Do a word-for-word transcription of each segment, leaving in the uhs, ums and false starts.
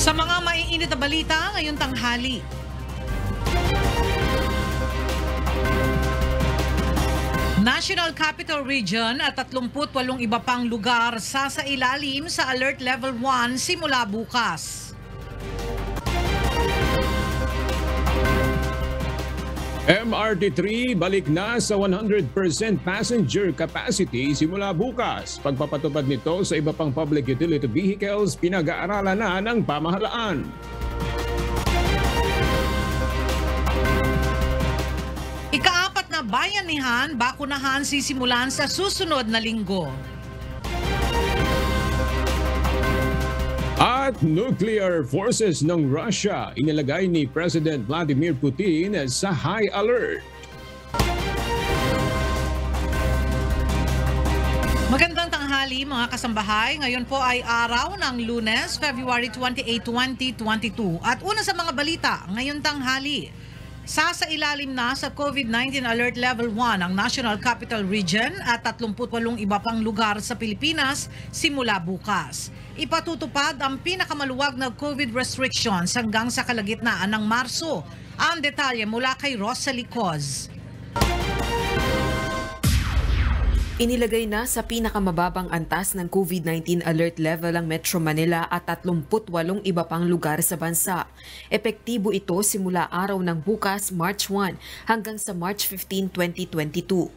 Sa mga maiinit na balita ngayong tanghali. National Capital Region at tatlumpu't walong iba pang lugar sasailalim sa Alert Level one simula bukas. M R T three balik na sa one hundred percent passenger capacity simula bukas. Pagpapatupad nito sa iba pang public utility vehicles, pinag-aaralan na ng pamahalaan. Ikaapat na bayanihan, bakunahan sisimulan sa susunod na linggo. At nuclear forces ng Russia, inilagay ni President Vladimir Putin sa high alert. Magandang tanghali mga kasambahay, ngayon po ay araw ng Lunes, February twenty-eighth, twenty twenty-two. At una sa mga balita, ngayon tanghali. Sasailalim na sa COVID nineteen Alert Level one ang National Capital Region at tatlumpu't walong iba pang lugar sa Pilipinas simula bukas. Ipatutupad ang pinakamaluwag na COVID restrictions hanggang sa kalagitnaan ng Marso. Ang detalye mula kay Rosalie Coz. Inilagay na sa pinakamababang antas ng COVID nineteen alert level ang Metro Manila at tatlumpu't walong iba pang lugar sa bansa. Epektibo ito simula araw ng bukas, March first hanggang sa March fifteenth, twenty twenty-two.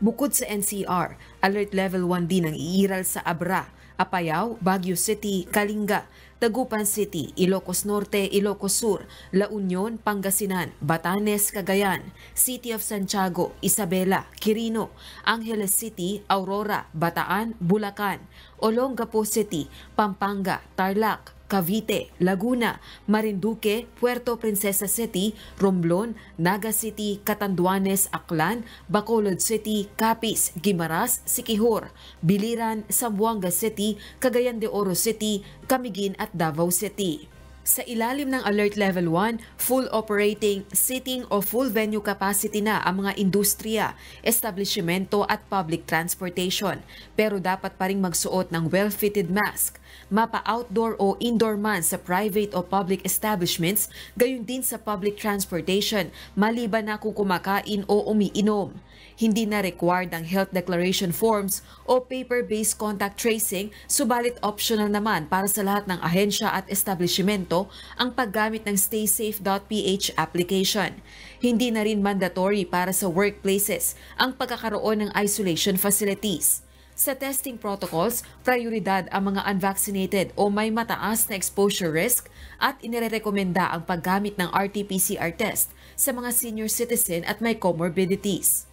Bukod sa N C R, alert level one din ang iiral sa Abra, Apayao, Baguio City, Kalinga, Dagupan City, Ilocos Norte, Ilocos Sur, La Union, Pangasinan, Batanes, Cagayan, City of Santiago, Isabela, Quirino, Angeles City, Aurora, Bataan, Bulacan, Olongapo City, Pampanga, Tarlac, Cavite, Laguna, Marinduque, Puerto Princesa City, Romblon, Naga City, Catanduanes, Aklan, Bacolod City, Capiz, Guimaras, Siquijor, Biliran, Zamboanga City, Cagayan de Oro City, Camiguin at Davao City. Sa ilalim ng Alert Level one, full operating, sitting o full venue capacity na ang mga industriya, establishmento at public transportation. Pero dapat pa ring magsuot ng well-fitted mask, mapa-outdoor o indoor man sa private o public establishments, gayon din sa public transportation, maliban na kung kumakain o umiinom. Hindi na required ang health declaration forms o paper-based contact tracing, subalit optional naman para sa lahat ng ahensya at establishmento ang paggamit ng staysafe.ph application. Hindi na rin mandatory para sa workplaces ang pagkakaroon ng isolation facilities. Sa testing protocols, prioridad ang mga unvaccinated o may mataas na exposure risk at inirekomenda ang paggamit ng R T P C R test sa mga senior citizen at may comorbidities.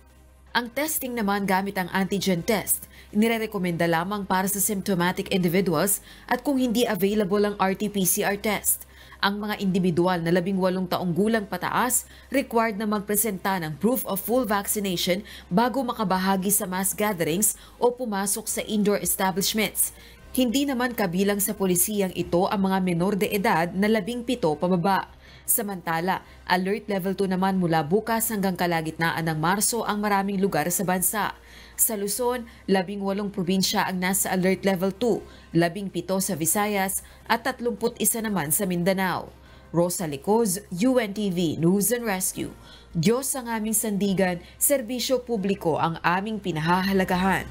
Ang testing naman gamit ang antigen test. Nirerekomenda lamang para sa symptomatic individuals at kung hindi available ang R T P C R test. Ang mga individual na labing walong taong gulang pataas required na magpresenta ng proof of full vaccination bago makabahagi sa mass gatherings o pumasok sa indoor establishments. Hindi naman kabilang sa polisiyang ito ang mga menor de edad na labing pito pababa. Samantala, alert level two naman mula bukas hanggang kalagitnaan ng Marso ang maraming lugar sa bansa. Sa Luzon, labing walong probinsya ang nasa alert level two, labing pito sa Visayas at tatlumput isa naman sa Mindanao. Rosalie Coz, U N T V News and Rescue. Diyos ang aming sandigan, serbisyo publiko ang aming pinahahalagahan.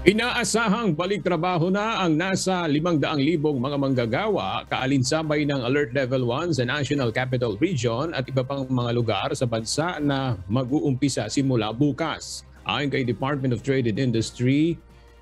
Inaasahang balik trabaho na ang nasa limang daang libong mga manggagawa kaalinsabay ng Alert Level one sa National Capital Region at iba pang mga lugar sa bansa na mag-uumpisa simula bukas. Ayon kay Department of Trade and Industry,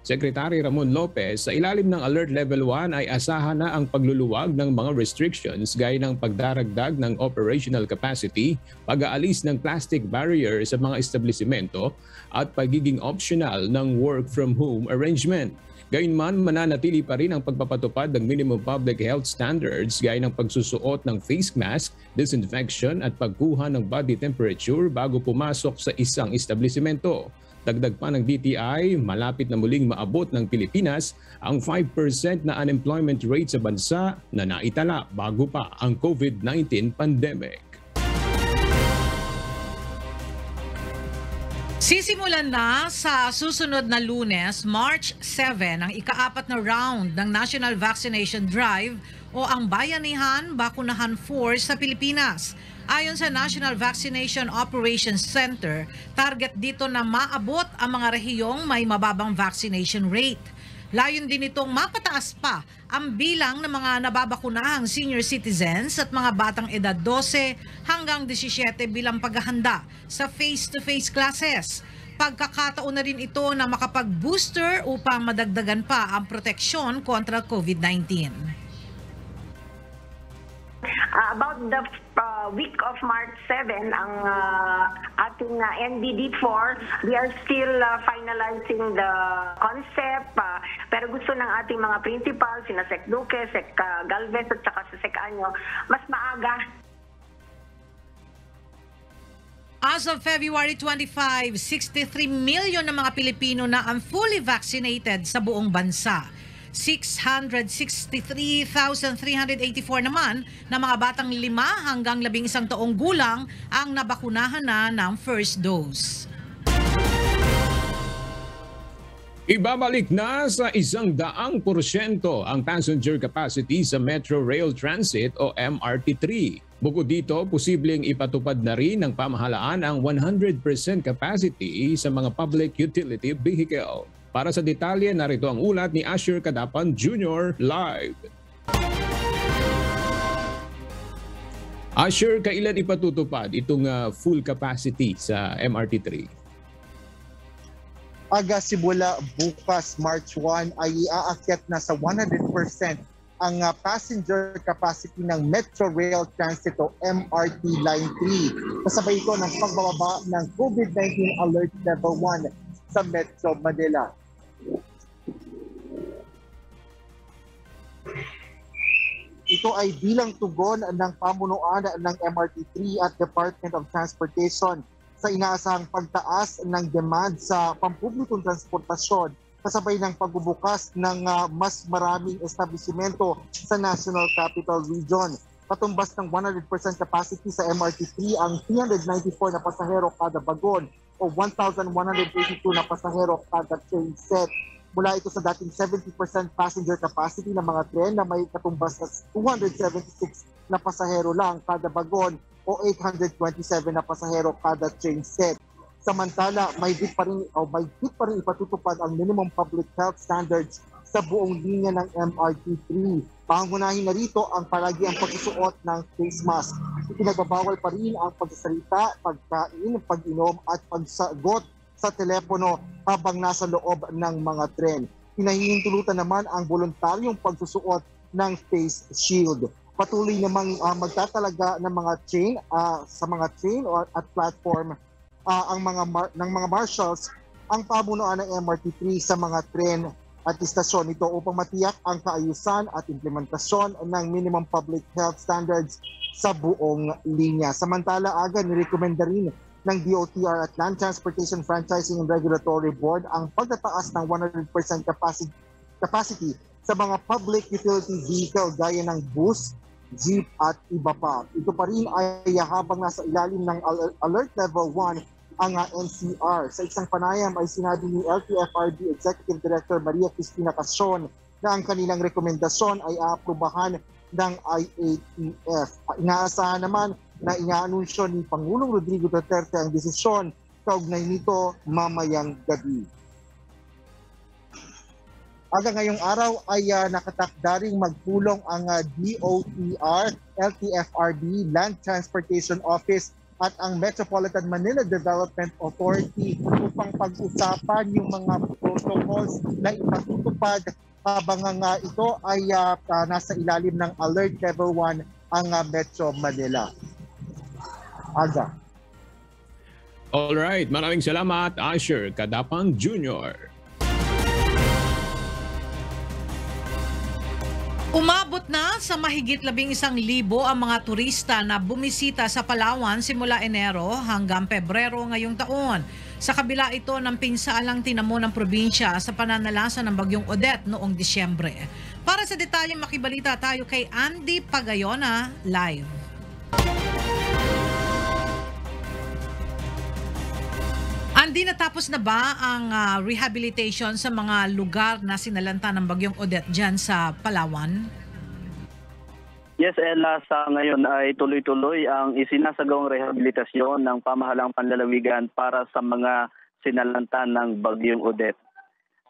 Secretary Ramon Lopez, sa ilalim ng Alert Level one ay asahan na ang pagluluwag ng mga restrictions gaya ng pagdaragdag ng operational capacity, pag-aalis ng plastic barrier sa mga establishmento at pagiging optional ng work from home arrangement. Gayunman, mananatili pa rin ang pagpapatupad ng minimum public health standards gaya ng pagsusuot ng face mask, disinfection at pagkuha ng body temperature bago pumasok sa isang establishmento. Dagdag pa ng D T I, malapit na muling maabot ng Pilipinas ang five percent na unemployment rate sa bansa na naitala bago pa ang COVID nineteen pandemic. Sisimulan na sa susunod na Lunes, March seven, ang ikaapat na round ng National Vaccination Drive o ang Bayanihan Bakunahan Force sa Pilipinas. Ayon sa National Vaccination Operations Center, target dito na maabot ang mga rehiyong may mababang vaccination rate. Layon din itong mapataas pa ang bilang ng mga nababakunahang senior citizens at mga batang edad dose hanggang labing-siyam bilang paghahanda sa face-to-face classes. Pagkakataon na rin ito na makapag-booster upang madagdagan pa ang proteksyon kontra COVID nineteen. Uh, about the uh, week of March seven, ang uh, ating uh, N B D four, we are still uh, finalizing the concept, uh, pero gusto ng ating mga principal, sina Sec Duque, Sec uh, Galvez at saka Sec Anyo, mas maaga. As of February twenty-fifth, sixty-three million na mga Pilipino na ang fully vaccinated sa buong bansa. six hundred sixty-three thousand three hundred eighty-four naman na mga batang lima hanggang labing-isang taong gulang ang nabakunahan na ng first dose. Ibabalik na sa isang daang porsyento ang passenger capacity sa Metro Rail Transit o M R T three. Bukod dito, posibleng ipatupad na rin ng pamahalaan ang one hundred percent capacity sa mga public utility vehicle. Para sa detalye, narito ang ulat ni Asher Kadapan Junior live. Asher, kailan ipatutupad itong uh, full capacity sa M R T three? Aga simula bukas March first ay aakyat na sa one hundred percent ang uh, passenger capacity ng Metro Rail Transit o M R T Line three. Kasabay ito ng pagbababa ng COVID nineteen Alert Level one sa Metro Manila. Ito ay bilang tugon ng pamunuan ng M R T three at Department of Transportation sa inaasahang pagtaas ng demand sa pampublikong transportasyon kasabay ng pagbubukas ng uh, mas maraming establishmento sa National Capital Region. Patumbas ng one hundred percent capacity sa M R T three ang three hundred ninety-four na pasahero kada bagon o one thousand one hundred eighty-two na pasahero kada train set. Mula ito sa dating seventy percent passenger capacity ng mga tren na may katumbas na two hundred seventy-six na pasahero lang kada bagon o eight hundred twenty-seven na pasahero kada train set. Samantala, may higit pa rin o may higit pa rin ipatutupad ang minimum public health standards sa buong linya ng M R T three. Pangunahin na rito ang palagi ang pagsusuot ng face mask. Pinagbabawal pa rin ang pagsasalita, pagkain, pag-inom at pagsagot sa telepono habang nasa loob ng mga tren. Pinahihintulutan naman ang voluntaryong pagsusuot ng face shield. Patuloy namang uh, magtatalaga ng mga train uh, sa mga train or at platform uh, ang mga ng mga marshals ang pamunuan ng M R T three sa mga tren at istasyon nito upang matiyak ang kaayusan at implementasyon ng minimum public health standards sa buong linya. Samantala, aga nirekomenda rin ng D O T R at Land Transportation Franchising and Regulatory Board ang pagtataas ng one hundred percent capacity, capacity sa mga public utility vehicle gaya ng bus, jeep at iba pa. Ito pa rin ay habang nasa ilalim ng Alert Level one ang N C R. Sa isang panayam ay sinabi ni L T F R B Executive Director Maria Cristina Castron na ang kanilang rekomendasyon ay aaprubahan ng I A T F. Inaasahan naman na inaanunsyo ni Pangulong Rodrigo Duterte ang desisyon kaugnay nito mamayang gabi. Aga ngayong araw ay uh, nakatakdaring magpulong ang uh, D O T R, L T F R B, Land Transportation Office at ang Metropolitan Manila Development Authority upang pag-usapan yung mga protocols na ipatutupad habang nga ito ay uh, nasa ilalim ng Alert Level one ang uh, Metro Manila. Aga. Alright, maraming salamat Asher Kadapang Junior Umabot na sa mahigit labing isang libo ang mga turista na bumisita sa Palawan simula Enero hanggang Pebrero ngayong taon. Sa kabila ito ng pinsaalang tinamo ng probinsya sa pananalasa ng Bagyong Odette noong Disyembre. Para sa detalye, makibalita tayo kay Andy Pagayona live. Andy, natapos na ba ang uh, rehabilitation sa mga lugar na sinalanta ng bagyong Odette dyan sa Palawan? Yes, Ella, sa ngayon ay tuloy-tuloy ang isinasagawang rehabilitasyon ng pamahalang panlalawigan para sa mga sinalanta ng bagyong Odette.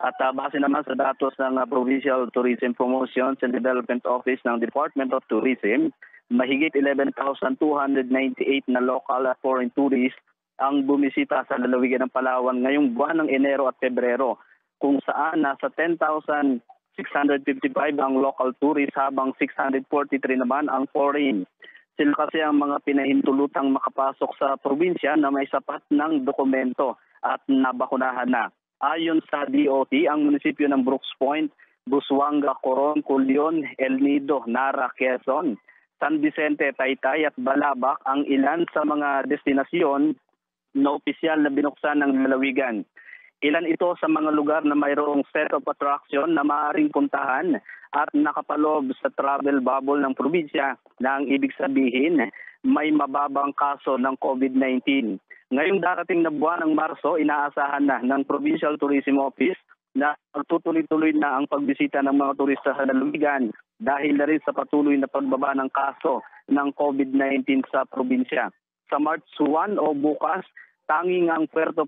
At uh, base naman sa datos ng uh, Provincial Tourism Promotions and Development Office ng Department of Tourism, mahigit eleven thousand two hundred ninety-eight na local at foreign tourists ang bumisita sa lalawigan ng Palawan ngayong buwan ng Enero at Pebrero, kung saan nasa ten thousand six hundred fifty-five ang local tourists habang six hundred forty-three naman ang foreign. Sila kasi ang mga pinahintulutang makapasok sa probinsya na may sapat ng dokumento at nabakunahan na. Ayon sa D O T, ang munisipyo ng Brooks Point, Busuanga, Coron, Culion, El Nido, Nara, Quezon, San Vicente, Taytay at Balabac ang ilan sa mga destinasyon na opisyal na binuksan ng lalawigan. Ilan ito sa mga lugar na mayroong set of attraction na maaaring puntahan at nakapaloob sa travel bubble ng probinsya na ang ibig sabihin may mababang kaso ng COVID nineteen. Ngayong darating na buwan ng Marso, inaasahan na ng Provincial Tourism Office na magtutuloy-tuloy na ang pagbisita ng mga turista sa lalawigan dahil na rin sa patuloy na pagbaba ng kaso ng COVID nineteen sa probinsya. Sa March first o bukas, tanging ang Puerto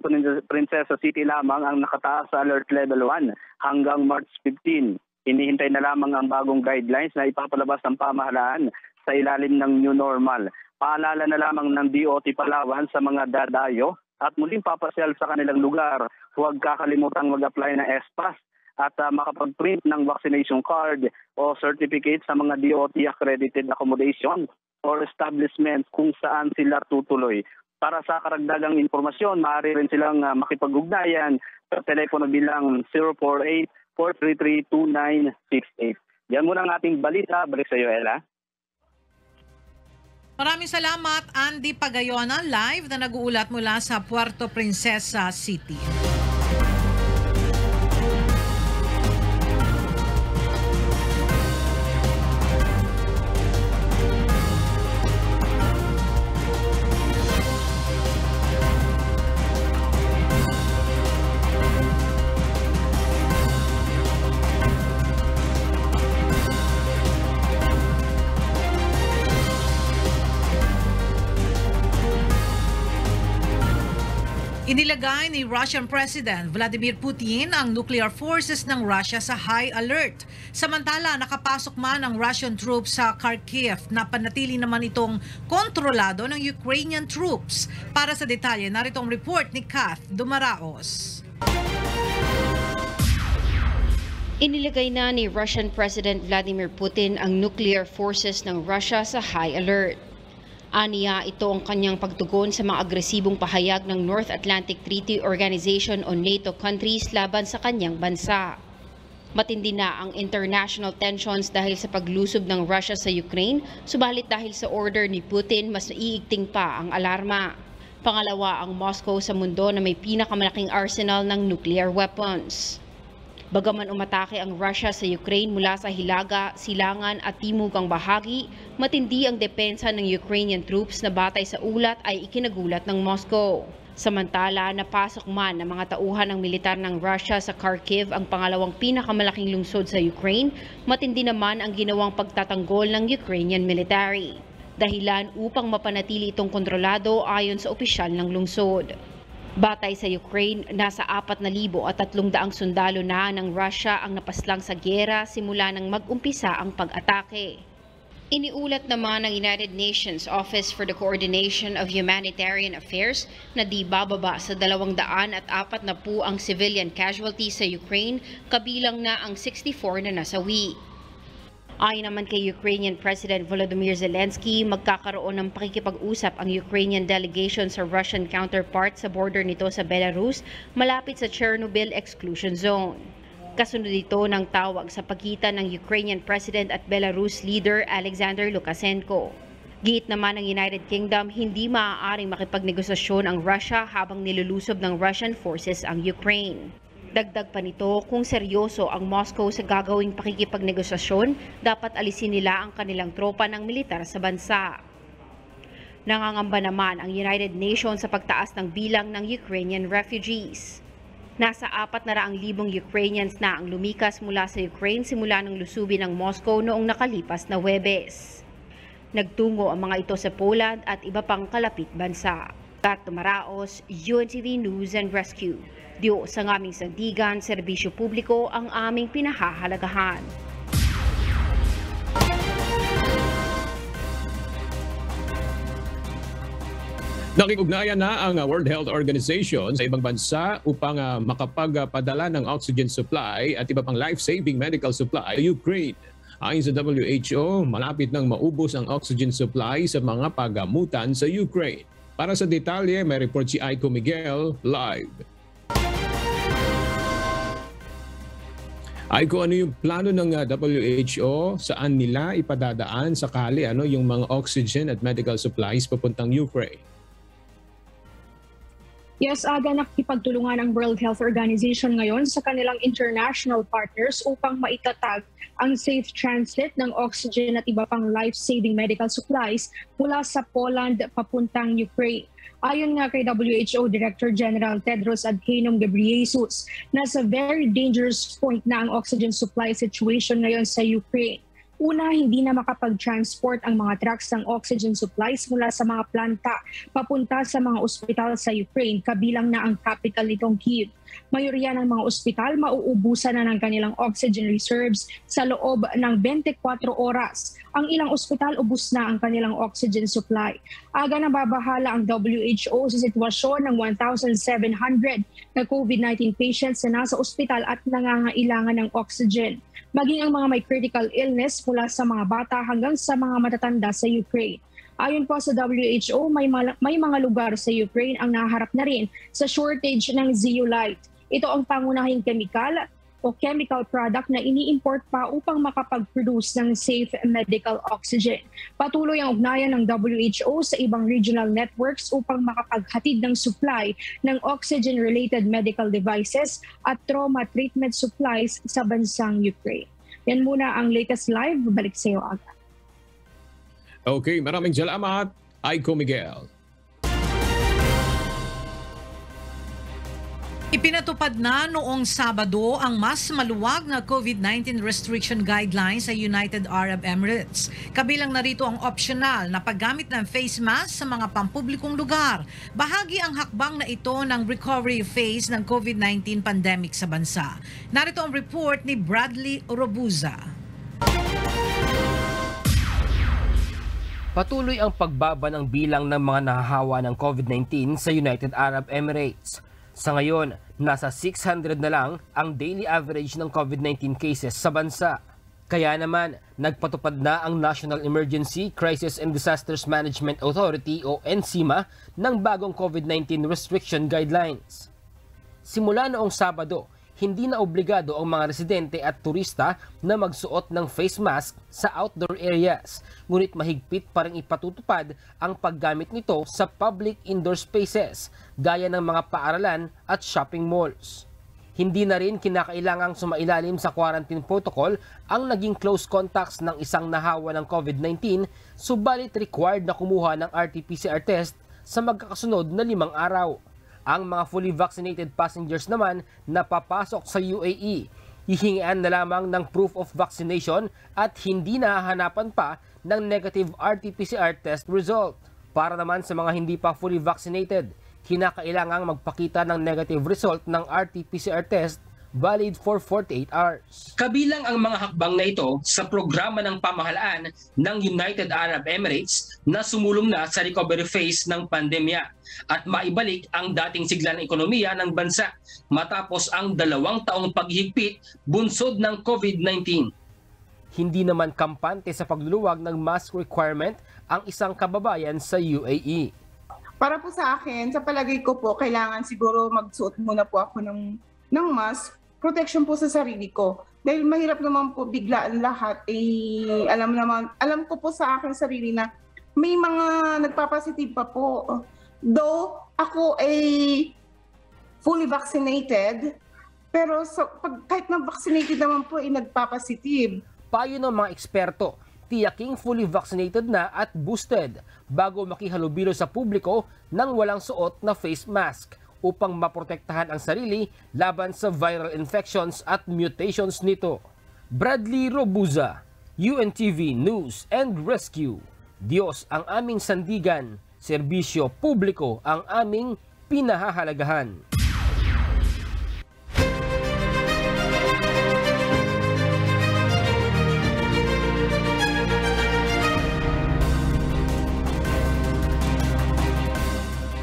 Princesa City lamang ang nakataas sa Alert Level one hanggang March fifteenth. Inihintay na lamang ang bagong guidelines na ipapalabas ng pamahalaan sa ilalim ng new normal. Paalala na lamang ng D O T Palawan sa mga dadayo at muling papasyal sa kanilang lugar. Huwag kakalimutang mag-apply ng S-Pass at uh, makapag-print ng vaccination card o certificate sa mga D O T-accredited accommodation or establishment kung saan sila tutuloy. Para sa karagdagang impormasyon, maaari rin silang uh, makipag-ugnayan sa telepono bilang zero four eight, four three three, two nine six eight. Yan muna ang ating balita. Balik sa iyo, Ella. Maraming salamat, Andy Pagayona, live na nag-uulat mula sa Puerto Princesa City. Inilagay ni Russian President Vladimir Putin ang nuclear forces ng Russia sa high alert. Samantala, nakapasok man ang Russian troops sa Kharkiv na panatili naman itong kontrolado ng Ukrainian troops. Para sa detalye, narito ang report ni Kath Dumaraos. Inilagay na ni Russian President Vladimir Putin ang nuclear forces ng Russia sa high alert. Aniya, ito ang kanyang pagtugon sa mga agresibong pahayag ng North Atlantic Treaty Organization o NATO countries laban sa kanyang bansa. Matindi na ang international tensions dahil sa paglusob ng Russia sa Ukraine, subalit dahil sa order ni Putin, mas iigting pa ang alarma. Pangalawa ang Moscow sa mundo na may pinakamalaking arsenal ng nuclear weapons. Bagaman umatake ang Russia sa Ukraine mula sa Hilaga, Silangan at Timugang bahagi, matindi ang depensa ng Ukrainian troops na batay sa ulat ay ikinagulat ng Moscow. Samantala, napasok man ng mga tauhan ng militar ng Russia sa Kharkiv, ang pangalawang pinakamalaking lungsod sa Ukraine, matindi naman ang ginawang pagtatanggol ng Ukrainian military. Dahilan upang mapanatili itong kontrolado ayon sa opisyal ng lungsod. Batay sa Ukraine, nasa apat na libo at tatlong daang sundalo na ng Russia ang napaslang sa gyera simula nang mag-umpisa ang pag-atake. Iniulat naman ng United Nations Office for the Coordination of Humanitarian Affairs na di bababa sa dalawang daan at apat na po ang civilian casualties sa Ukraine, kabilang na ang sixty-four na nasawi. Ayon naman kay Ukrainian President Volodymyr Zelensky, magkakaroon ng pakikipag-usap ang Ukrainian delegation sa Russian counterpart sa border nito sa Belarus, malapit sa Chernobyl exclusion zone. Kasunod dito ng tawag sa pagitan ng Ukrainian President at Belarus leader Alexander Lukasenko. Giit naman ng United Kingdom, hindi maaaring makipagnegosasyon ang Russia habang nilulusob ng Russian forces ang Ukraine. Dagdag pa nito, kung seryoso ang Moscow sa gagawing pakikipagnegosasyon, dapat alisin nila ang kanilang tropa ng militar sa bansa. Nangangamba naman ang United Nations sa pagtaas ng bilang ng Ukrainian refugees. Nasa apat na raang libong Ukrainians na ang lumikas mula sa Ukraine simula ng lusubin ng Moscow noong nakalipas na Huwebes. Nagtungo ang mga ito sa Poland at iba pang kalapit bansa. Tato Maraos, U N T V News and Rescue. Diyo sa aming sandigan, serbisyo publiko ang aming pinahahalagahan. Nakikugnayan na ang World Health Organization sa ibang bansa upang makapagpadala ng oxygen supply at iba pang life-saving medical supply sa Ukraine. Ayon sa W H O, malapit nang maubos ang oxygen supply sa mga pagamutan sa Ukraine. Para sa detalye, may report si Isko Miguel live. Isko, ano yung plano ng W H O? Saan nila ipadadaan sakali ano yung mga oxygen at medical supplies papuntang Ukraine? Yes, aga nakipagtulungan ang World Health Organization ngayon sa kanilang international partners upang maitatag ang safe transit ng oxygen at iba pang life-saving medical supplies mula sa Poland papuntang Ukraine. Ayon nga kay W H O Director General Tedros Adhanom Ghebreyesus, nasa very dangerous point na ang oxygen supply situation ngayon sa Ukraine. Una, hindi na makapag-transport ang mga trucks ng oxygen supplies mula sa mga planta papunta sa mga ospital sa Ukraine, kabilang na ang capital nitong Kyiv. Mayoriya ng mga ospital mauubusan na ng kanilang oxygen reserves sa loob ng twenty-four oras. Ang ilang ospital ubos na ang kanilang oxygen supply. Aga na babahala ang W H O sa sitwasyon ng one thousand seven hundred na COVID nineteen patients na nasa ospital at nangangailangan ng oxygen, maging ang mga may critical illness mula sa mga bata hanggang sa mga matatanda sa Ukraine. Ayon po sa W H O, may, may mga lugar sa Ukraine ang naharap na rin sa shortage ng zeolite. Ito ang pangunahing chemical o chemical product na ini-import pa upang makapag-produce ng safe medical oxygen. Patuloy ang ugnayan ng W H O sa ibang regional networks upang makapaghatid ng supply ng oxygen-related medical devices at trauma treatment supplies sa bansang Ukraine. Yan muna ang latest live. Balik sa iyo agad. Okay, maraming salamat, Isko Miguel. Ipinatupad na noong Sabado ang mas maluwag na COVID nineteen restriction guidelines sa United Arab Emirates. Kabilang narito ang optional na paggamit ng face mask sa mga pampublikong lugar. Bahagi ang hakbang na ito ng recovery phase ng COVID nineteen pandemic sa bansa. Narito ang report ni Bradley Robuza. Patuloy ang pagbaba ng bilang ng mga nahahawa ng COVID nineteen sa United Arab Emirates. Sa ngayon, nasa six hundred na lang ang daily average ng COVID nineteen cases sa bansa. Kaya naman, nagpatupad na ang National Emergency Crisis and Disasters Management Authority o NEMA ng bagong COVID nineteen restriction guidelines. Simula noong Sabado, hindi na obligado ang mga residente at turista na magsuot ng face mask sa outdoor areas, ngunit mahigpit pa rin ipatutupad ang paggamit nito sa public indoor spaces, gaya ng mga paaralan at shopping malls. Hindi na rin kinakailangang sumailalim sa quarantine protocol ang naging close contacts ng isang nahawa ng COVID nineteen, subalit required na kumuha ng R T P C R test sa magkakasunod na limang araw. Ang mga fully vaccinated passengers naman na papasok sa U A E, hihingian na lamang ng proof of vaccination at hindi nahahanapan pa ng negative R T P C R test result. Para naman sa mga hindi pa fully vaccinated, kinakailangang magpakita ng negative result ng R T P C R test valid for forty-eight hours. Kabilang ang mga hakbang na ito sa programa ng pamahalaan ng United Arab Emirates na sumulong na sa recovery phase ng pandemya at maibalik ang dating sigla ng ekonomiya ng bansa matapos ang dalawang taong paghigpit bunsod ng COVID nineteen. Hindi naman kampante sa pagluluwag ng mask requirement ang isang kababayan sa U A E. Para po sa akin, sa palagay ko po, kailangan siguro magsuot muna po ako ng, ng mask. Protection po sa sarili ko. Dahil mahirap naman po biglaan lahat. Eh, alam naman, alam ko po sa akin sarili na may mga nagpapositive pa po. Though ako ay fully vaccinated, pero so, pag, kahit na vaccinated naman po ay nagpapositive. Payo ng mga eksperto, tiyaking fully vaccinated na at boosted bago makihalubilo sa publiko ng walang suot na face mask upang maprotektahan ang sarili laban sa viral infections at mutations nito. Bradley Robuza, U N T V News and Rescue. Diyos ang aming sandigan, serbisyo publiko ang aming pinahahalagahan.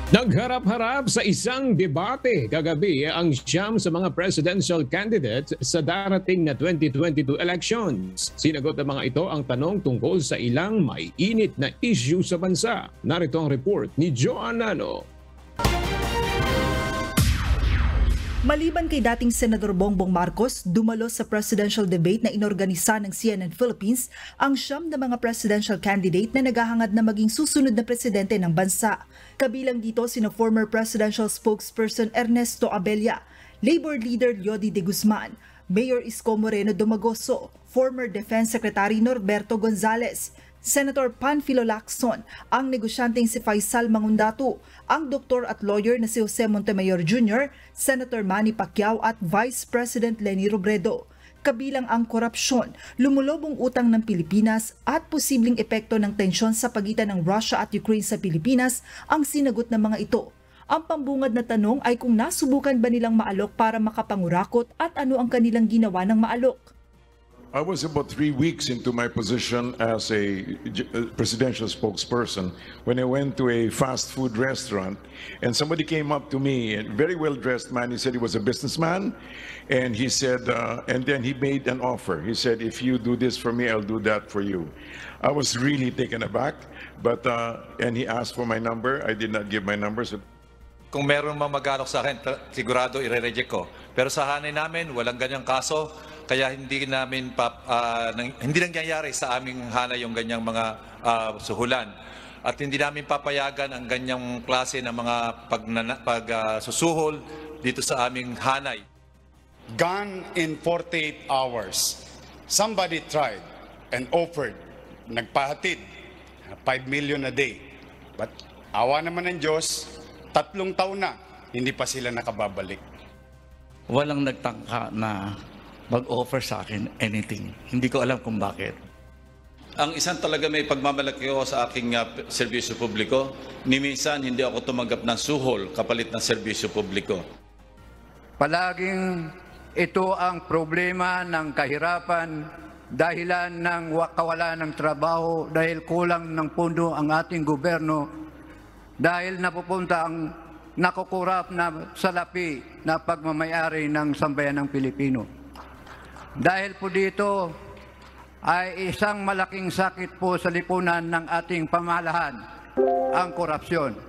Nagharap-harap sa isang debate kagabi ang siyam sa mga presidential candidates sa darating na twenty twenty-two elections. Sinagot ng mga ito ang tanong tungkol sa ilang may init na issue sa bansa. Narito ang report ni Joan Nano. Maliban kay dating Senador Bongbong Marcos, dumalo sa presidential debate na inorganisa ng C N N Philippines ang siyam na mga presidential candidate na naghahangad na maging susunod na presidente ng bansa. Kabilang dito sina former presidential spokesperson Ernesto Abella, Labor Leader Leody de Guzman, Mayor Isko Moreno Domagoso, former Defense Secretary Norberto Gonzales, Senator Panfilo Lacson, ang negosyanteng si Faisal Mangondato, ang doktor at lawyer na si Jose Montemayor Junior, Senator Manny Pacquiao at Vice President Leni Robredo. Kabilang ang korupsyon, lumulubong utang ng Pilipinas at posibleng epekto ng tensyon sa pagitan ng Russia at Ukraine sa Pilipinas ang sinagot ng mga ito. Ang pambungad na tanong ay kung nasubukan ba nilang maalok para makapangurakot at ano ang kanilang ginawa ng maalok. I was about three weeks into my position as a presidential spokesperson when I went to a fast food restaurant and somebody came up to me, a very well-dressed man. He said he was a businessman and he said, uh, and then he made an offer. He said, if you do this for me, I'll do that for you. I was really taken aback, but, uh, and he asked for my number. I did not give my number. So kung meron mamagalok sa akin, sigurado ire-reject ko. Pero sa hanay namin, walang ganyang kaso, kaya hindi namin pa, uh, hindi nangyayari sa aming hanay yung ganyang mga uh, suhulan. At hindi namin papayagan ang ganyang klase ng mga pagsusuhol pag, uh, dito sa aming hanay. Gone in forty-eight hours. Somebody tried and offered, nagpahatid, five million a day. But awa naman ng Diyos, Tatlong taon na, hindi pa sila nakababalik. Walang nagtangka na mag-offer sa akin anything. Hindi ko alam kung bakit. Ang isang talaga may pagmamalaki ko sa aking uh, serbisyo publiko, ni minsan hindi ako tumanggap ng suhol kapalit ng serbisyo publiko. Palaging ito ang problema ng kahirapan, dahilan ng kawalan ng trabaho, dahil kulang ng pundo ang ating gobyerno, dahil napupunta ang nakukurap na salapi na pagmamayari ng sambayan ng Pilipino. Dahil po dito ay isang malaking sakit po sa lipunan ng ating pamahalahan, ang korupsyon.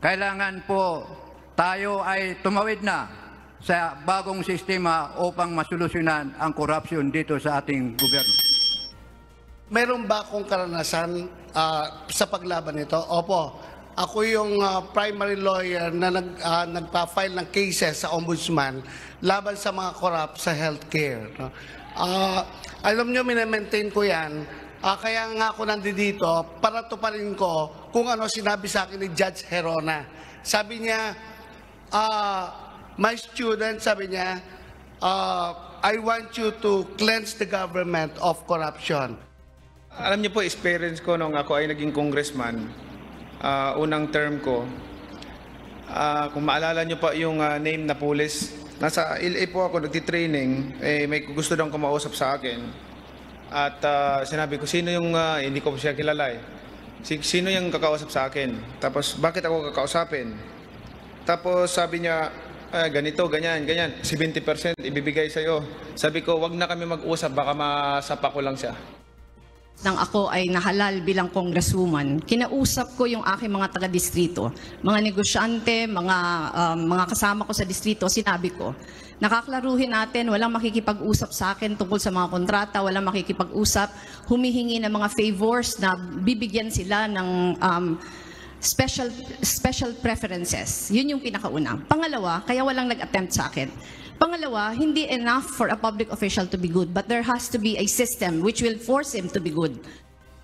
Kailangan po tayo ay tumawid na sa bagong sistema upang masolusyonan ang korupsyon dito sa ating gobyerno. Meron ba akong karanasan uh, sa paglaban nito? Opo. Ako yung uh, primary lawyer na nag, uh, nagpa-file ng cases sa ombudsman laban sa mga corrupt sa healthcare. Uh, alam nyo, minamaintain ko yan. Uh, kaya nga ako nandito para tuparin ko kung ano sinabi sa akin ni Judge Herona. Sabi niya, uh, my student, sabi niya, uh, I want you to cleanse the government of corruption. Alam niyo po, experience ko nung ako ay naging congressman. Uh, unang term ko, uh, kung maalala nyo pa yung uh, name na pulis, nasa L A po ako nagtitraining, eh, may gusto daw kumausap sa akin. At uh, sinabi ko, sino yung, uh, hindi ko po siya kilala eh. Sino yung kakausap sa akin? Tapos, bakit ako kakausapin? Tapos sabi niya, ah, ganito, ganyan, ganyan, seventy percent ibibigay sa'yo. Sabi ko, wag na kami mag-usap, baka masapa ko lang siya. Nang ako ay nahalal bilang congresswoman, kinausap ko yung aking mga taga-distrito, mga negosyante, mga, um, mga kasama ko sa distrito, sinabi ko, nakaklaruhin natin, walang makikipag-usap sa akin tungkol sa mga kontrata, walang makikipag-usap, humihingi ng mga favors na bibigyan sila ng um, special, special preferences. Yun yung pinakauna. Pangalawa, kaya walang nag-attempt sa akin. Pangalawa, hindi enough for a public official to be good, but there has to be a system which will force him to be good.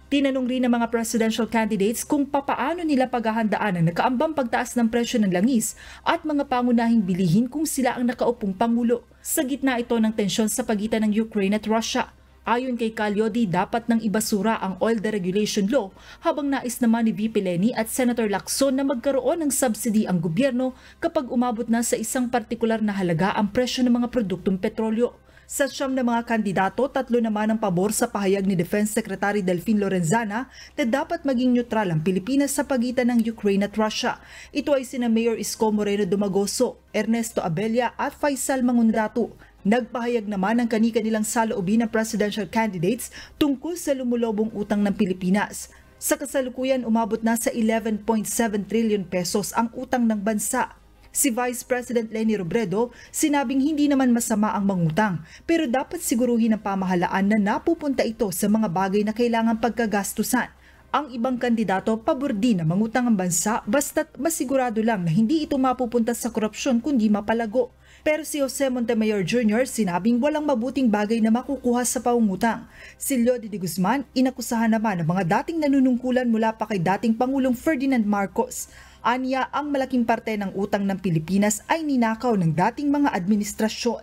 Tinanong rin ng mga presidential candidates kung papaano nila paghahandaan ang nakaambang pagtaas ng presyo ng langis at mga pangunahing bilihin kung sila ang nakaupong Pangulo. Sa gitna ito ng tensyon sa pagitan ng Ukraine at Russia, ayon kay Leody, dapat nang ibasura ang oil deregulation law, habang nais naman ni V P Leni at Senator Lacson na magkaroon ng subsidy ang gobyerno kapag umabot na sa isang partikular na halaga ang presyo ng mga produktong petrolyo. Sa siyam na mga kandidato, tatlo naman ang pabor sa pahayag ni Defense Secretary Delfin Lorenzana na dapat maging neutral ang Pilipinas sa pagitan ng Ukraine at Russia. Ito ay sina Mayor Isko Moreno Domagoso, Ernesto Abella at Faisal Mangondato. Nagpahayag naman ang kani-kanilang saloobin ng presidential candidates tungkol sa lumulobong utang ng Pilipinas. Sa kasalukuyan, umabot na sa eleven point seven trillion pesos ang utang ng bansa. Si Vice President Leni Robredo sinabing hindi naman masama ang mangutang, pero dapat siguruhin ng pamahalaan na napupunta ito sa mga bagay na kailangan pagkagastusan. Ang ibang kandidato pabor din na mangutang ang bansa basta't masigurado lang na hindi ito mapupunta sa korupsyon kundi mapalago. Pero si Jose Montemayor Junior sinabing walang mabuting bagay na makukuha sa paungutang. Si Leody de Guzman inakusahan naman ng mga dating nanunungkulan mula pa kay dating Pangulong Ferdinand Marcos. Aniya, ang malaking parte ng utang ng Pilipinas ay ninakaw ng dating mga administrasyon.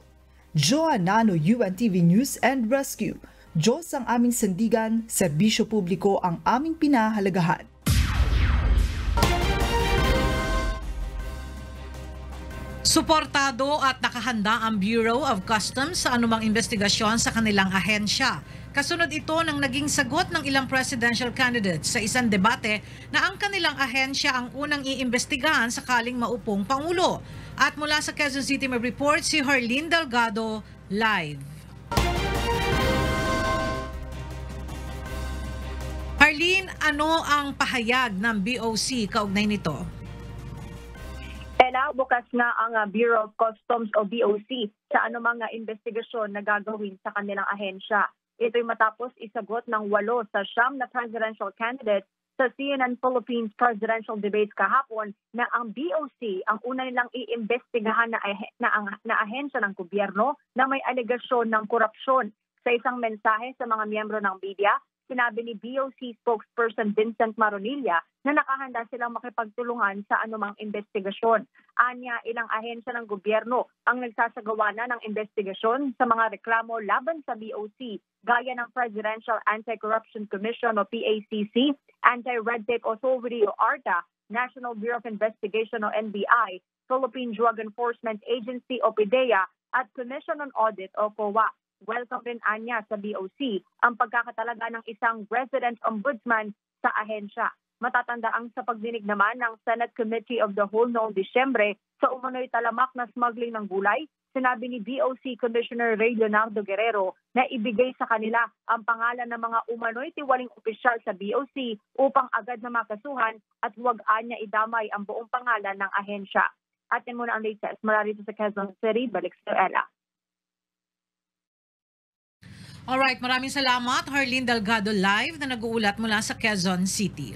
Joanna Nano, U N T V News and Rescue. Diyos ang aming sandigan, serbisyo publiko ang aming pinahalagahan. Suportado at nakahanda ang Bureau of Customs sa anumang investigasyon sa kanilang ahensya. Kasunod ito ng naging sagot ng ilang presidential candidates sa isang debate na ang kanilang ahensya ang unang iimbestigahan sakaling maupong Pangulo. At mula sa Quezon City may report si Harleen Delgado live. Harleen, ano ang pahayag ng B O C kaugnay nito? Ela, bukas na ang Bureau of Customs o B O C sa anumang investigasyon na gagawin sa kanilang ahensya. Ito'y matapos isagot ng walo sa siyam na presidential candidates sa C N N Philippines presidential debates kahapon na ang B O C ang una nilang iimbestigahan na, na, na ahensya ng gobyerno na may alegasyon ng korupsyon. Sa isang mensahe sa mga miyembro ng media, sinabi ni B O C spokesperson Vincent Maronilla na nakahanda silang makipagtulungan sa anumang investigasyon. Anya, ilang ahensya ng gobyerno ang nagsasagawa na ng investigasyon sa mga reklamo laban sa B O C, gaya ng Presidential Anti-Corruption Commission o P A C C, Anti-Red Tape Authority o A R T A, National Bureau of Investigation o N B I, Philippine Drug Enforcement Agency o PDEA, at Commission on Audit o COA. Welcome rin anya sa B O C ang pagkakatalaga ng isang resident ombudsman sa ahensya. Matatandaang sa pagdinig naman ng Senate Committee of the Whole noong Disyembre sa umano'y talamak na smuggling ng gulay, sinabi ni B O C Commissioner Ray Leonardo Guerrero na ibigay sa kanila ang pangalan ng mga umano'y tiwaling opisyal sa B O C upang agad na makasuhan at huwag anya idamay ang buong pangalan ng ahensya. At yan muna ang latest. Mula rito sa Quezon City, balik sa Ella. Alright, maraming salamat. Harleen Delgado live na nag-uulat mula sa Quezon City.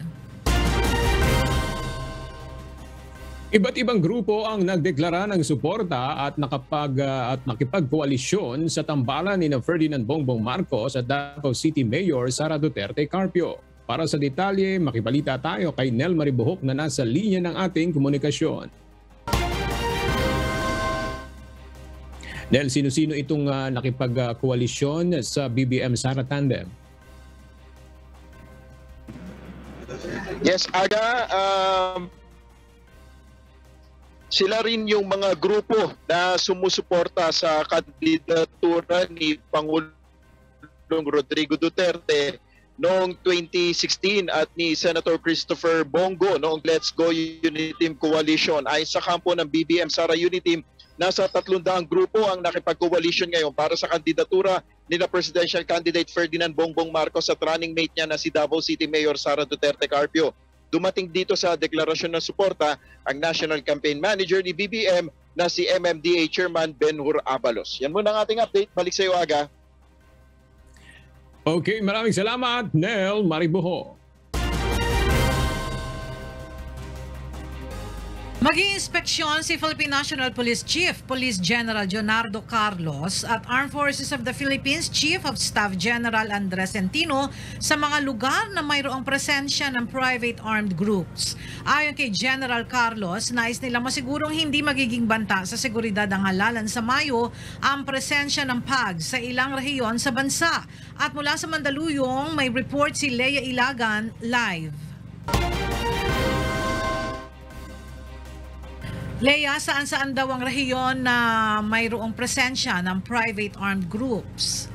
Iba't ibang grupo ang nagdeklara ng suporta at nakapag uh, at nakipagkoalisyon sa tambalan ni Ferdinand Bongbong Marcos at Davao City Mayor Sara Duterte Carpio. Para sa detalye, makibalita tayo kay Nel Maribohok na nasa linya ng ating komunikasyon. Nel, sino-sino itong uh, nakipag-koalisyon sa B B M-Sara Tandem? Yes, Aga. Uh, sila rin yung mga grupo na sumusuporta sa kandidatura ni Pangulong Rodrigo Duterte noong twenty sixteen at ni Senator Christopher Bongo noong Let's Go Uniteam Coalition. Ay sa kampo ng B B M-Sara Uniteam, nasa tatlong daang grupo ang nakipagkoalisyon ngayon para sa kandidatura nila presidential candidate Ferdinand Bongbong Marcos at running mate niya na si Davao City Mayor Sara Duterte Carpio. Dumating dito sa deklarasyon ng suporta ang National Campaign Manager ni B B M na si M M D A Chairman Benhur Avalos. Yan muna ang ating update. Balik sa iyo, Aga. Okay, maraming salamat, Nel Mariboho. Mag-iinspeksyon si Philippine National Police Chief Police General Leonardo Carlos at Armed Forces of the Philippines Chief of Staff General Andres Centino sa mga lugar na mayroong presensya ng private armed groups. Ayon kay General Carlos, nais nila masigurong hindi magiging banta sa seguridad ng halalan sa Mayo ang presensya ng P A G sa ilang rehiyon sa bansa. At mula sa Mandaluyong, may report si Lea Ilagan live. Leia, saan-saan daw ang rehiyon na mayroong presensya ng private armed groups?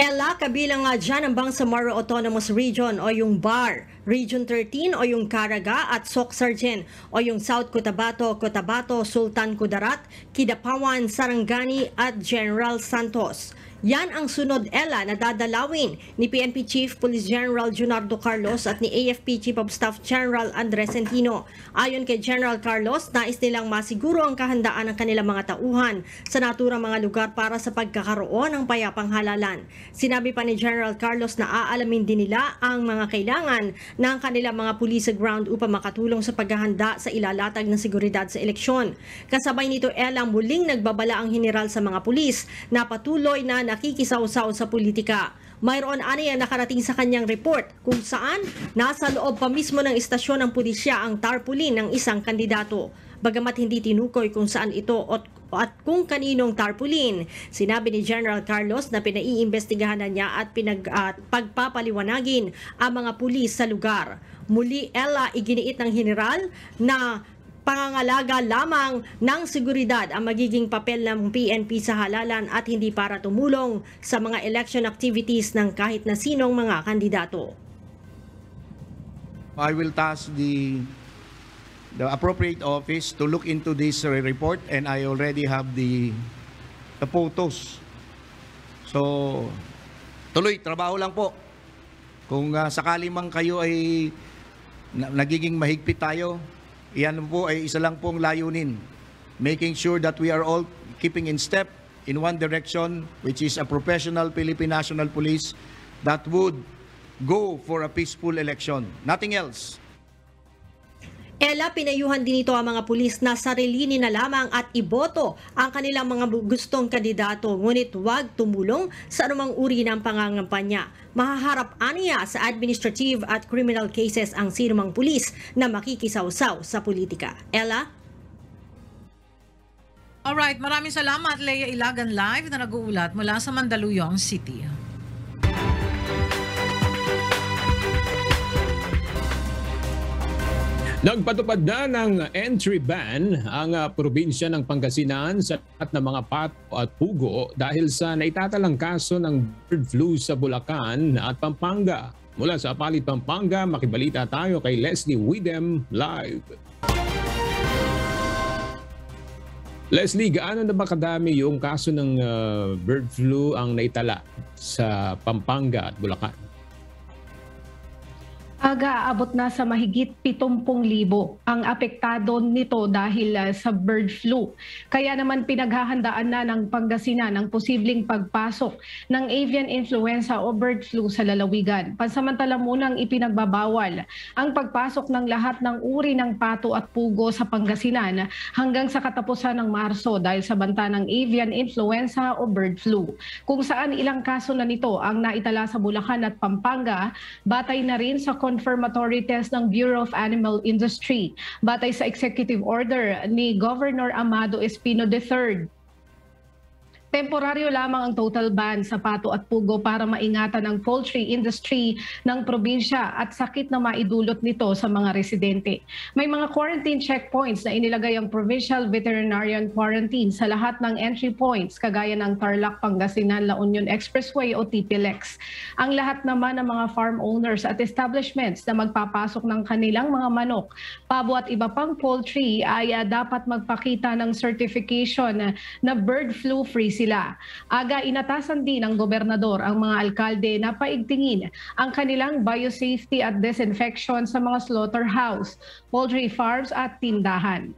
Ella, kabilang nga dyan ang Bangsamoro Autonomous Region o yung B A R, Region thirteen o yung Caraga at Soksargen o yung South Cotabato, Cotabato, Sultan Kudarat, Kidapawan, Sarangani at General Santos. Yan ang sunod, Ella, na dadalawin ni P N P Chief Police General Leonardo Carlos at ni A F P Chief of Staff General Andres Centino. Ayon kay General Carlos, nais nilang masiguro ang kahandaan ng kanilang mga tauhan sa naturang mga lugar para sa pagkakaroon ng payapang halalan. Sinabi pa ni General Carlos na aalamin din nila ang mga kailangan ng kanilang mga pulis sa ground upang makatulong sa paghahanda sa ilalatag ng seguridad sa eleksyon. Kasabay nito, Ella, muling nagbabala ang general sa mga pulis na patuloy na nakikisaw-saw sa politika. Mayroon ani ang nakarating sa kanyang report kung saan nasa loob pa mismo ng istasyon ng pulisya ang tarpaulin ng isang kandidato. Bagamat hindi tinukoy kung saan ito at kung kaninong tarpaulin, sinabi ni General Carlos na pinaiimbestigahan na niya at pinag, uh, pagpapaliwanagin ang mga pulis sa lugar. Muli, Ella, iginiit ng general na pangangalaga lamang ng seguridad ang magiging papel ng P N P sa halalan at hindi para tumulong sa mga election activities ng kahit na sinong mga kandidato. I will task the, the appropriate office to look into this report, and I already have the, the photos. So, tuloy, trabaho lang po. Kung uh, sakali mang kayo ay nagiging mahigpit tayo, iyan po ay isa lang pong layunin, making sure that we are all keeping in step in one direction, which is a professional Philippine National Police that would go for a peaceful election. Nothing else. Ella, pinayuhan din ito ang mga pulis na sarilini na lamang at iboto ang kanilang mga gustong kandidato, ngunit huwag tumulong sa anumang uri ng pangangampanya. Mahaharap aniya sa administrative at criminal cases ang sinumang pulis na makikisaw-saw sa politika. Ella? Alright, maraming salamat, Lea Ilagan live na nag-uulat mula sa Mandaluyong City. Nagpatupad na ng entry ban ang uh, probinsya ng Pangasinan sa lahat ng mga pato at pugo dahil sa naitatalang kaso ng bird flu sa Bulacan at Pampanga. Mula sa Apalit, Pampanga, makibalita tayo kay Leslie Widem live. Leslie, gaano na ba kadami yung kaso ng uh, bird flu ang naitala sa Pampanga at Bulacan? Aga-abot na sa mahigit pitong pung libo ang apektado nito dahil uh, sa bird flu. Kaya naman pinaghahandaan na ng Pangasinan ang posibleng pagpasok ng avian influenza o bird flu sa lalawigan. Pansamantala munang ipinagbabawal ang pagpasok ng lahat ng uri ng pato at pugo sa Pangasinan hanggang sa katapusan ng Marso dahil sa banta ng avian influenza o bird flu. Kung saan ilang kaso na nito ang naitala sa Bulacan at Pampanga, batay na rin sa confirmatory test ng Bureau of Animal Industry batay sa executive order ni Governor Amado Espino the third. Temporaryo lamang ang total ban sa pato at pugo para maingatan ang poultry industry ng probinsya at sakit na maidulot nito sa mga residente. May mga quarantine checkpoints na inilagay ang Provincial Veterinarian Quarantine sa lahat ng entry points kagaya ng Tarlac, Pangasinan, La Union Expressway o T P L E X. Ang lahat naman ng mga farm owners at establishments na magpapasok ng kanilang mga manok, pabo at iba pang poultry ay uh, dapat magpakita ng certification na, na bird flu free sila. Aga, inatasan din ng gobernador ang mga alkalde na paigtingin ang kanilang biosafety at disinfection sa mga slaughterhouse, poultry farms at tindahan.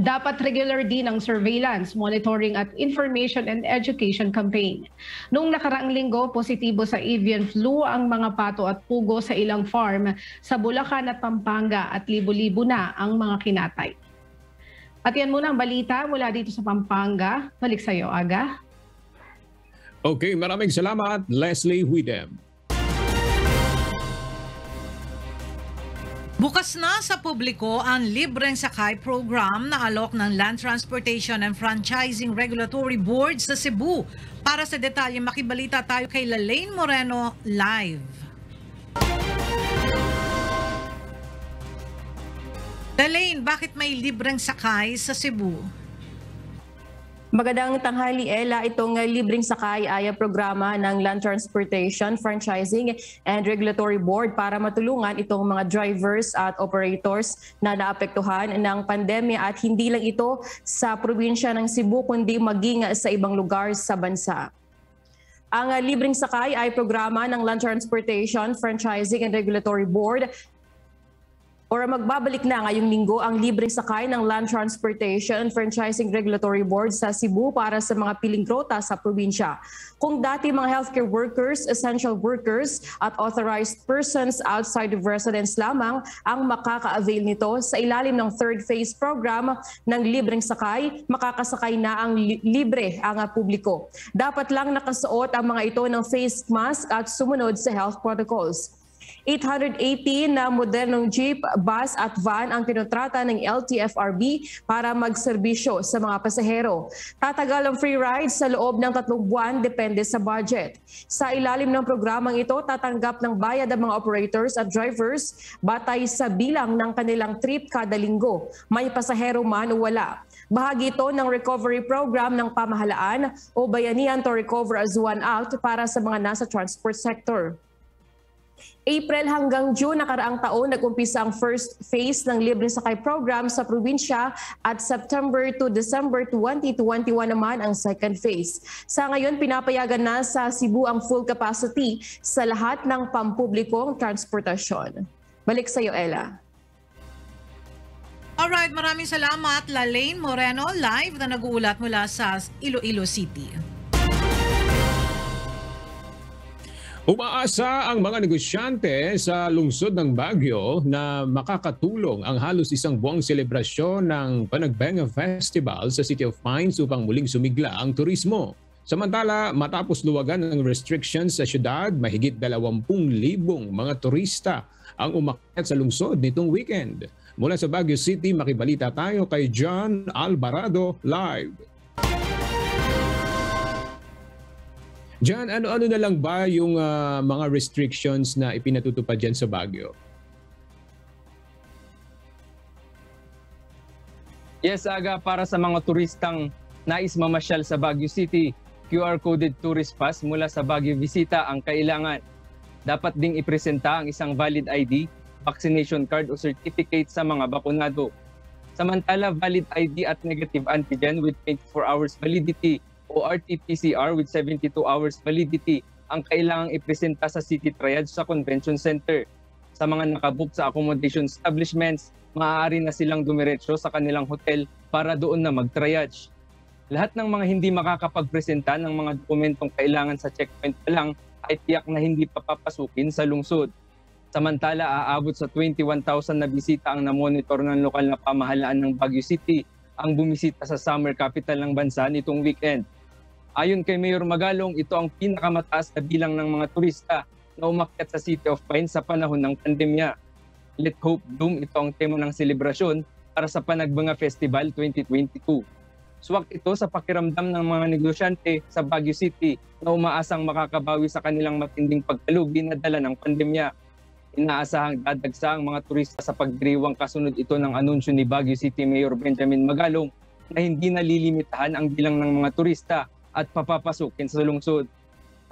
Dapat regular din ang surveillance, monitoring at information and education campaign. Noong nakaraang linggo, positibo sa avian flu ang mga pato at pugo sa ilang farm sa Bulacan at Pampanga at libo-libo na ang mga kinatay. At yan muna ang balita mula dito sa Pampanga. Balik sa iyo, Aga. Okay, maraming salamat, Leslie Widem. Bukas na sa publiko ang libreng sakay program na alok ng Land Transportation and Franchising Regulatory Board sa Cebu. Para sa detalye, makibalita tayo kay Lalaine Moreno live. Lalaine, bakit may libreng sakay sa Cebu? Magandang tanghali, Ella. Itong libreng sakay ay programa ng Land Transportation, Franchising and Regulatory Board para matulungan itong mga drivers at operators na naapektuhan ng pandemya, at hindi lang ito sa probinsya ng Cebu kundi maging sa ibang lugar sa bansa. Ang libreng sakay ay programa ng Land Transportation, Franchising and Regulatory Board. Or magbabalik na ngayong linggo ang libreng sakay ng Land Transportation and Franchising Regulatory Board sa Cebu para sa mga piling ruta sa probinsya. Kung dati mga healthcare workers, essential workers at authorized persons outside of residence lamang ang makaka-avail nito, sa ilalim ng third phase program ng libreng sakay, makakasakay na ang li libre ang publiko. Dapat lang nakasuot ang mga ito ng face mask at sumunod sa health protocols. eight hundred eighteen na modernong jeep, bus at van ang pinutrata ng L T F R B para magserbisyo sa mga pasahero. Tatagal ang free ride sa loob ng tatlong buwan depende sa budget. Sa ilalim ng programang ito, tatanggap ng bayad ang mga operators at drivers batay sa bilang ng kanilang trip kada linggo, may pasahero man o wala. Bahagi ito ng recovery program ng pamahalaan o Bayanihan to Recover as One Act para sa mga nasa transport sector. April hanggang June nakaraang taon, nag-umpisa ang first phase ng libreng sakay program sa probinsya, at September to December twenty twenty-one naman ang second phase. Sa ngayon, pinapayagan na sa Cebu ang full capacity sa lahat ng pampublikong transportasyon. Balik sa iyo, Ella. Alright, maraming salamat, Lalaine Moreno, live na nag-uulat mula sa Iloilo City. Umaasa ang mga negosyante sa lungsod ng Baguio na makakatulong ang halos isang buwang selebrasyon ng Panagbenga Festival sa City of Pines upang muling sumigla ang turismo. Samantala, matapos luwagan ng restrictions sa syudad, mahigit dalawampu't libo mga turista ang umakyat sa lungsod nitong weekend. Mula sa Baguio City, makibalita tayo kay John Alvarado live. Diyan, ano-ano na lang ba yung uh, mga restrictions na ipinatutupad dyan sa Baguio? Yes, Aga, para sa mga turistang nais mamasyal sa Baguio City, Q R-coded tourist pass mula sa Baguio Visita ang kailangan. Dapat ding ipresenta ang isang valid I D, vaccination card o certificate sa mga bakunado. Samantala, valid I D at negative antigen with twenty-four hours validity o R T P C R with seventy-two hours validity ang kailangang ipresenta sa City Triad sa Convention Center. Sa mga nakabook sa accommodation establishments, maaari na silang dumiretso sa kanilang hotel para doon na mag-triage. Lahat ng mga hindi makakapagpresenta ng mga dokumentong kailangan sa checkpoint pa lang ay tiyak na hindi papapasukin sa lungsod. Samantala, aabot sa twenty-one thousand na bisita ang namonitor ng lokal na pamahalaan ng Baguio City ang bumisita sa summer capital ng bansa nitong weekend. Ayon kay Mayor Magalong, ito ang pinakamataas na bilang ng mga turista na umakyat sa City of Pines sa panahon ng pandemya. Let Hope Bloom, ito ang tema ng selebrasyon para sa Panagbenga Festival twenty twenty-two. Suwak ito sa pakiramdam ng mga negosyante sa Baguio City na umaasang makakabawi sa kanilang matinding pagkalugi na dala ng pandemya. Inaasahang dadagsa ang mga turista sa pagdiriwang kasunod ito ng anunsyo ni Baguio City Mayor Benjamin Magalong na hindi nalilimitahan ang bilang ng mga turista at papapasukin sa lungsod.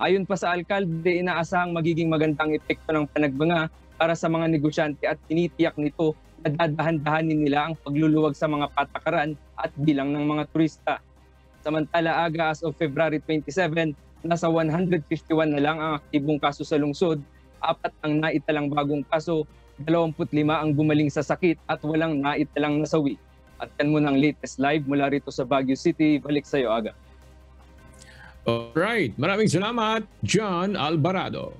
Ayon pa sa alkalde, inaasahang magiging magandang epekto ng Panagbenga para sa mga negosyante, at tinitiyak nito na dadahan-dahanin nila ang pagluluwag sa mga patakaran at bilang ng mga turista. Samantala, Aga, as of February twenty-seven, nasa one hundred fifty-one na lang ang aktibong kaso sa lungsod, apat ang naitalang bagong kaso, dalawampu't lima ang gumaling sa sakit at walang naitalang nasawi. At yan muna ang latest live mula rito sa Baguio City. Balik sa iyo, Aga. Alright, maraming salamat, John Alvarado.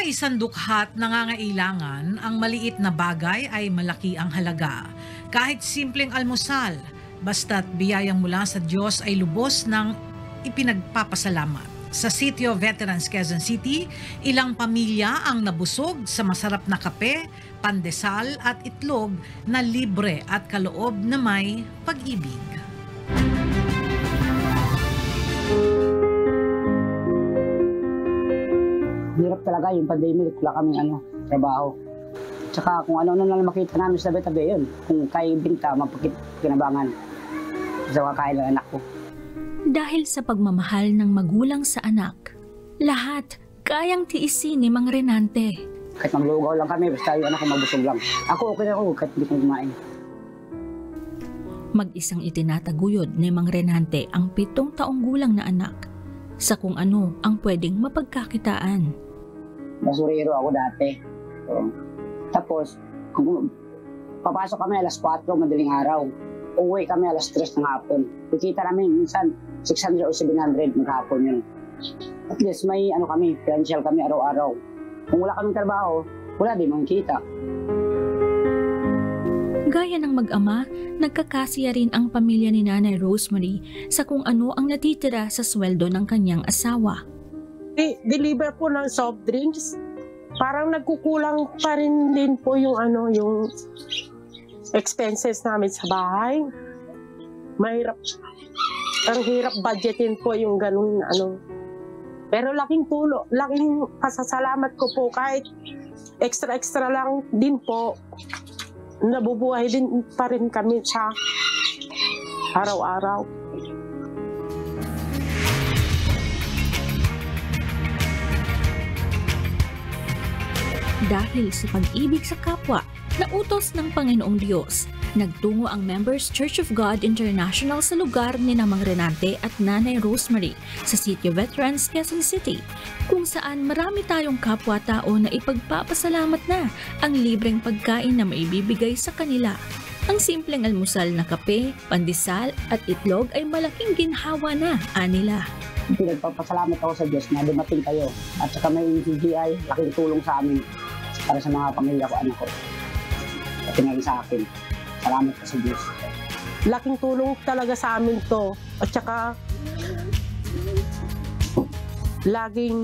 Sa isang dukhat nangangailangan, ang maliit na bagay ay malaki ang halaga. Kahit simpleng almusal, basta't biyayang mula sa Diyos ay lubos ng ipinagpapasalamat. Sa City of Veterans, Quezon City, ilang pamilya ang nabusog sa masarap na kape, pandesal at itlog na libre at kaloob na may pag-ibig. Hirap talaga yung pandemic, wala kami ano, trabaho. Tsaka kung ano-ano na makita namin sa tabi-tabi yun, kung kaya ibinta, mapakinabangan sa kakain ng anak ko. Dahil sa pagmamahal ng magulang sa anak, lahat kayang tiisin ni Mang Renante. Kahit mamlugaw lang kami, basta yung anak ko mabusog lang. Ako okay na ako, kahit hindi kong kumain. Mag-isang itinataguyod ni Mang Renante ang pitong taong gulang na anak sa kung ano ang pwedeng mapagkakitaan. Basurero ako dati. So, tapos, papasok kami alas kwatro madaling araw. Uwi kami alas tres ng hapon. Kikita namin minsan six hundred o seven hundred maghapon yun. At least may ano kami, financial kami araw-araw. Kung wala kaming trabaho, wala din makikita. Gaya ng mag-ama, nagkakasiya rin ang pamilya ni Nanay Rosemary sa kung ano ang natitira sa sweldo ng kanyang asawa. Deliver po ng soft drinks, parang nagkukulang pa rin din po yung ano, yung expenses namin sa bahay. Mahirap, ang hirap budgetin po yung ganun ano. Pero laking pulo, laking pasasalamat ko po kahit extra-extra lang din po. Nabubuhay din pa rin kami sa araw-araw. Dahil sa pag-ibig sa kapwa na utos ng Panginoong Diyos, nagtungo ang Members Church of God International sa lugar ni Mang Renante at Nanay Rosemary sa Sitio Veterans, Quezon City, kung saan marami tayong kapwa-tao na ipagpapasalamat na ang libreng pagkain na maibibigay sa kanila. Ang simpleng almusal na kape, pandesal at itlog ay malaking ginhawa na anila. Pinagpapasalamat ako sa Diyos na dumating kayo at saka may U N T V, laking tulong sa amin. Para sa mga pamilya ko, anak ko. At tingin sa akin. Salamat po sa Diyos. Laking tulong talaga sa amin to. At saka, laging,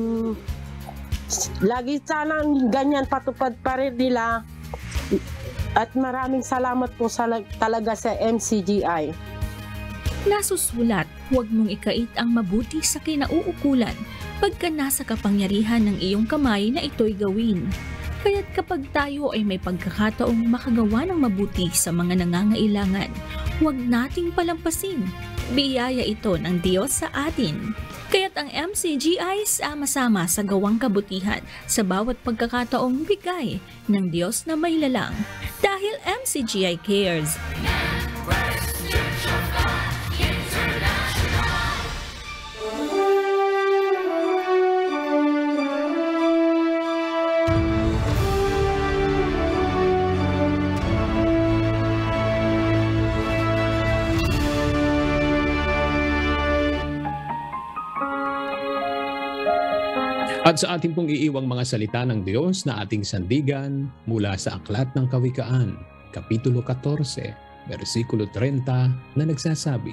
lagi sanang ganyan patupad pa rin nila. At maraming salamat po sa, talaga sa M C G I. Nasusulat, huwag mong ikait ang mabuti sa kinauukulan pagka nasa kapangyarihan ng iyong kamay na ito'y gawin. Kaya't kapag tayo ay may pagkakataong makagawa ng mabuti sa mga nangangailangan, huwag nating palampasin. Biyaya ito ng Diyos sa atin. Kaya't ang M C G I sama-sama sa gawang kabutihan sa bawat pagkakataong bigay ng Diyos na may lalang. Dahil M C G I cares. At sa ating pong iiwang mga salita ng Diyos na ating sandigan mula sa Aklat ng Kawikaan, Kapitulo fourteen, versikulo thirty na nagsasabi,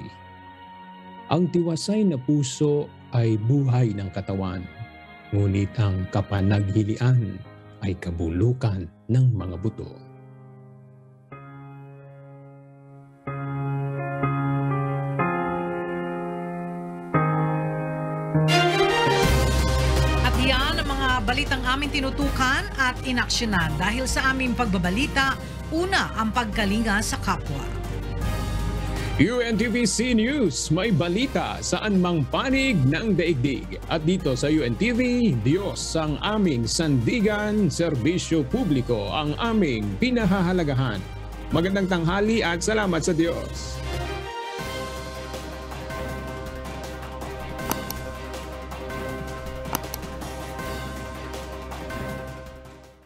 ang tiwasay na puso ay buhay ng katawan, ngunit ang kapanaghilian ay kabulukan ng mga buto. Balitang aming tinutukan at inaksyonan dahil sa aming pagbabalita, una ang pagkalinga sa kapwa. U N T V News, may balita saan mang panig ng daigdig. At dito sa U N T V, Diyos ang aming sandigan, serbisyo publiko ang aming pinahahalagahan. Magandang tanghali at salamat sa Diyos.